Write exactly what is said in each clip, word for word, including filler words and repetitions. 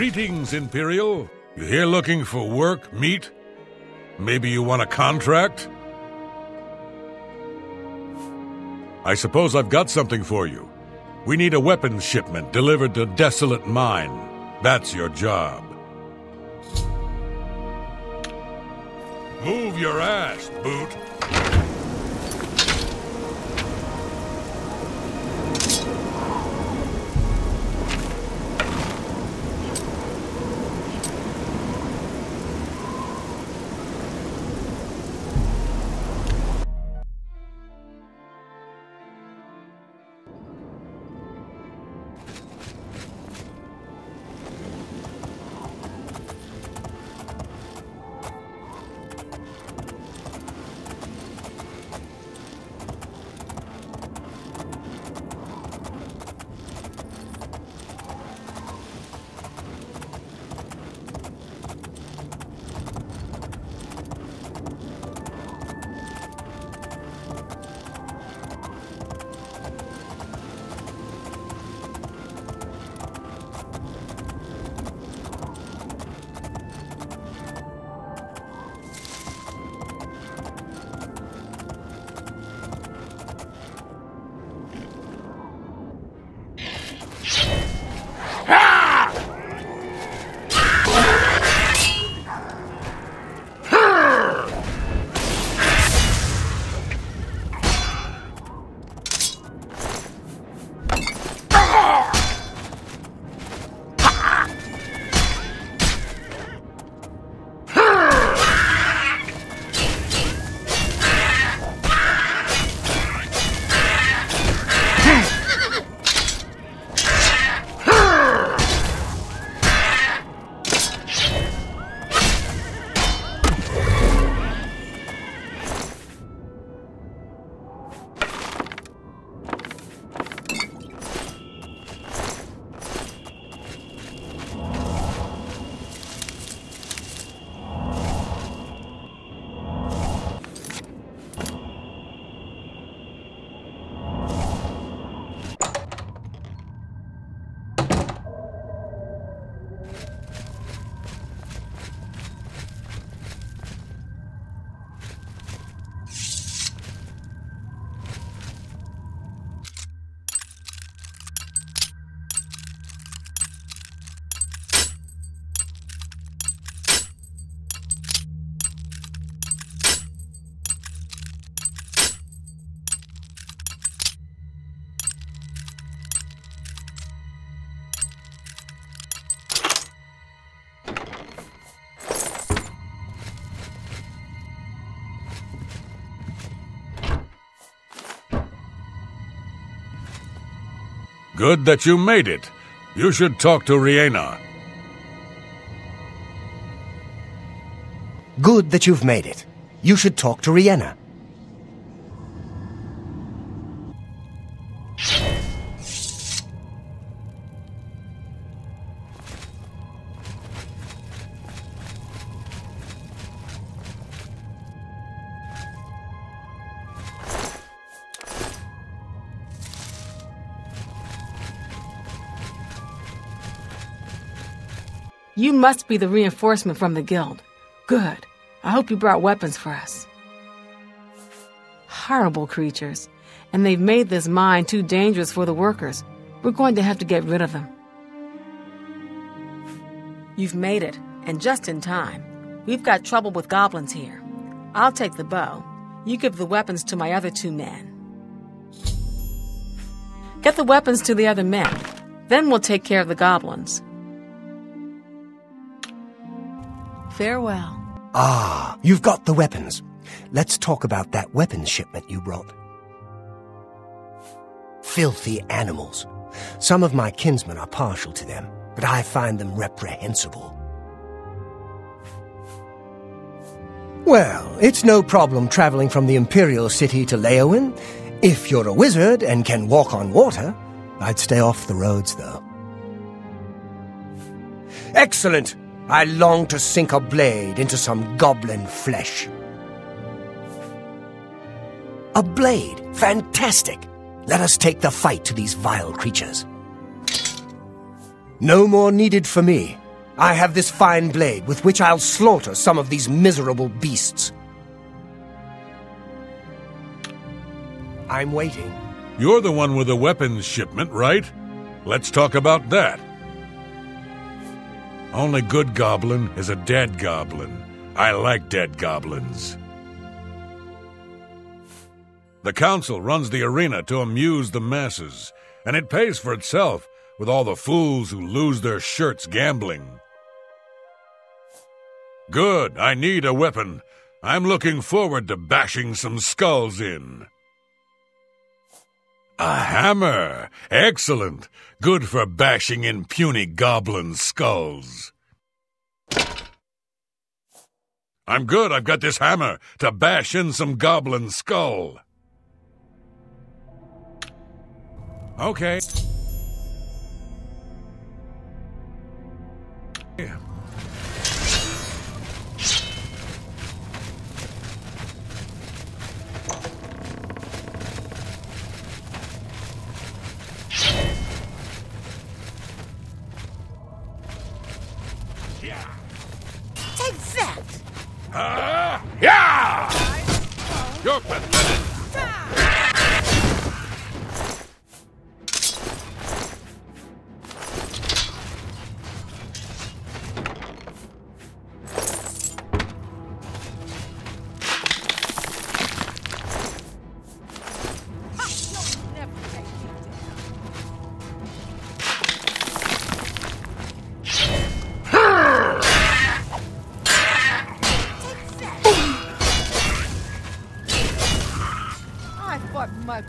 Greetings, Imperial. You here looking for work, meat? Maybe you want a contract? I suppose I've got something for you. We need a weapons shipment delivered to Desolate Mine. That's your job. Move your ass, boot. Good that you made it. You should talk to Riena. Good that you've made it. You should talk to Riena. You must be the reinforcement from the guild. Good. I hope you brought weapons for us. Horrible creatures. And they've made this mine too dangerous for the workers. We're going to have to get rid of them. You've made it, and just in time. We've got trouble with goblins here. I'll take the bow. You give the weapons to my other two men. Get the weapons to the other men. Then we'll take care of the goblins. Farewell. Ah, you've got the weapons. Let's talk about that weapons shipment you brought. Filthy animals. Some of my kinsmen are partial to them, but I find them reprehensible. Well, it's no problem traveling from the Imperial City to Leowin. If you're a wizard and can walk on water, I'd stay off the roads, though. Excellent! I long to sink a blade into some goblin flesh. A blade! Fantastic! Let us take the fight to these vile creatures. No more needed for me. I have this fine blade with which I'll slaughter some of these miserable beasts. I'm waiting. You're the one with the weapons shipment, right? Let's talk about that. Only good goblin is a dead goblin. I like dead goblins. The council runs the arena to amuse the masses, and it pays for itself with all the fools who lose their shirts gambling. Good, I need a weapon. I'm looking forward to bashing some skulls in. A hammer! Excellent! Good for bashing in puny goblin skulls. I'm good, I've got this hammer to bash in some goblin skull. Okay. Yeah. Uh, yeah! You're pathetic!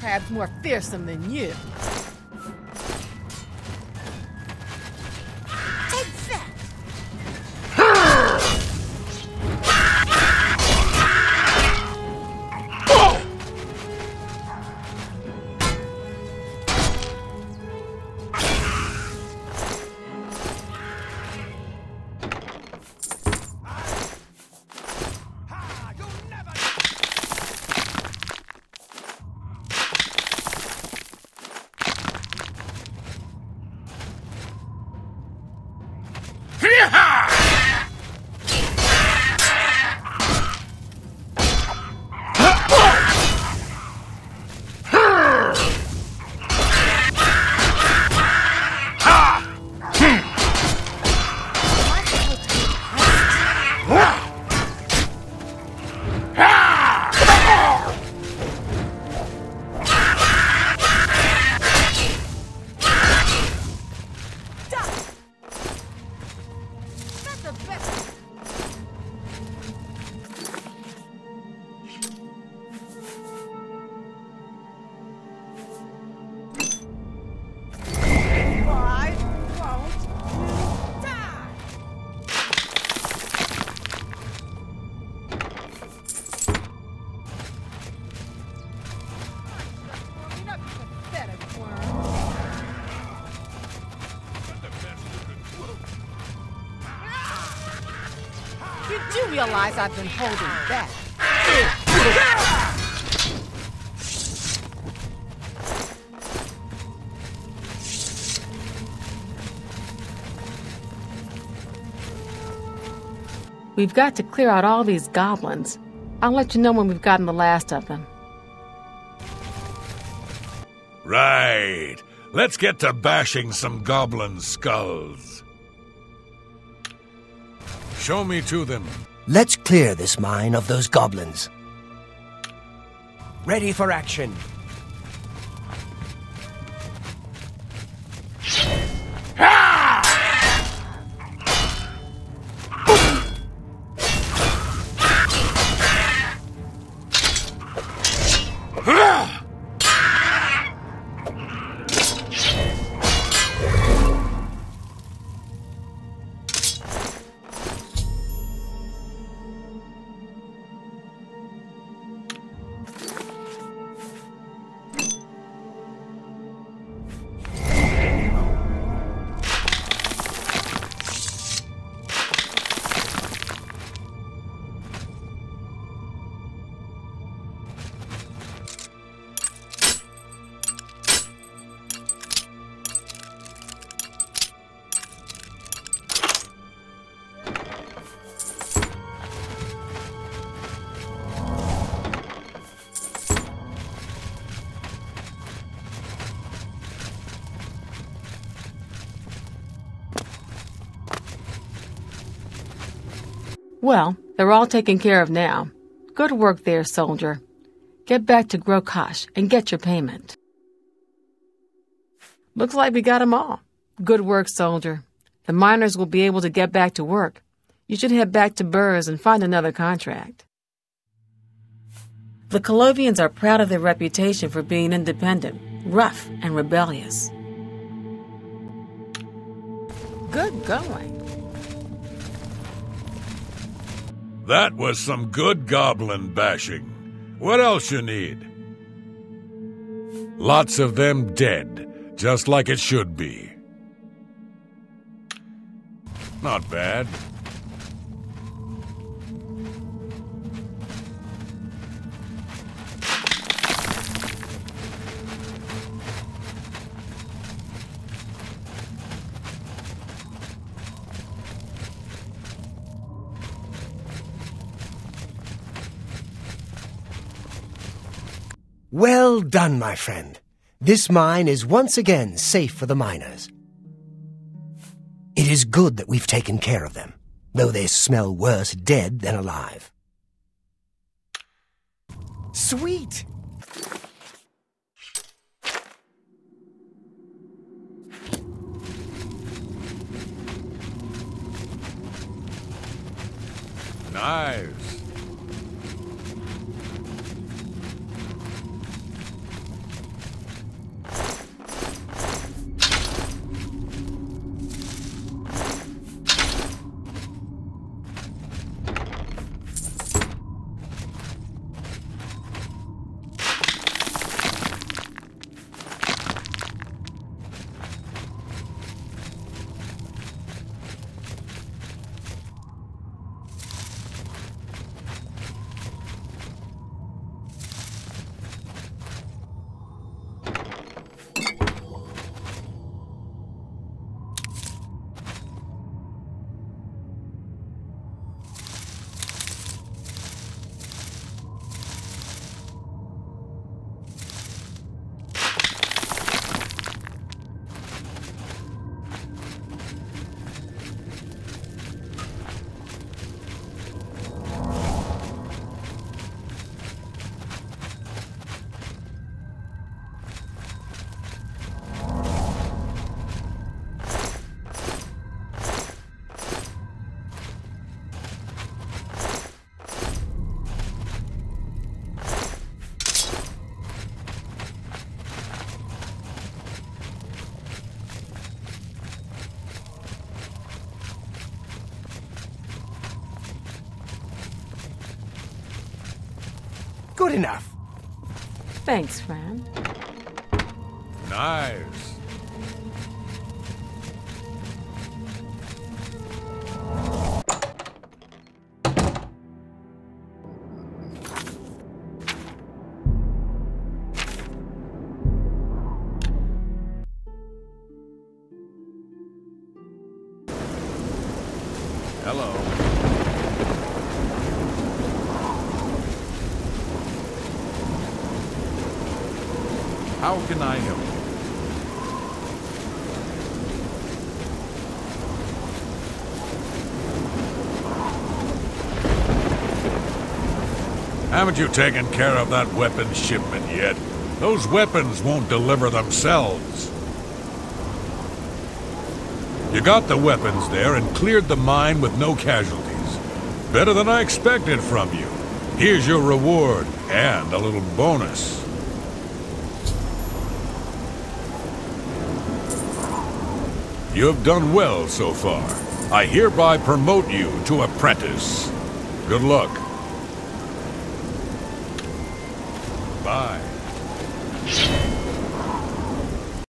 Crabs more fearsome than you. I've been holding back. We've got to clear out all these goblins. I'll let you know when we've gotten the last of them. Right. Let's get to bashing some goblin skulls. Show me to them. Let's clear this mine of those goblins. Ready for action. Well, they're all taken care of now. Go to work there, soldier. Get back to Grokosh and get your payment. Looks like we got 'em all. Good work, soldier. The miners will be able to get back to work. You should head back to Burrs and find another contract. The Colovians are proud of their reputation for being independent, rough, and rebellious. Good going. That was some good goblin bashing. What else you need? Lots of them dead, just like it should be. Not bad. Well done, my friend. This mine is once again safe for the miners. It is good that we've taken care of them, though they smell worse dead than alive. Sweet! Knives. Good enough. Thanks, Fran. Knives. Hello. How can I help you? Haven't you taken care of that weapons shipment yet? Those weapons won't deliver themselves. You got the weapons there and cleared the mine with no casualties. Better than I expected from you. Here's your reward and a little bonus. You have done well so far. I hereby promote you to apprentice. Good luck. Bye.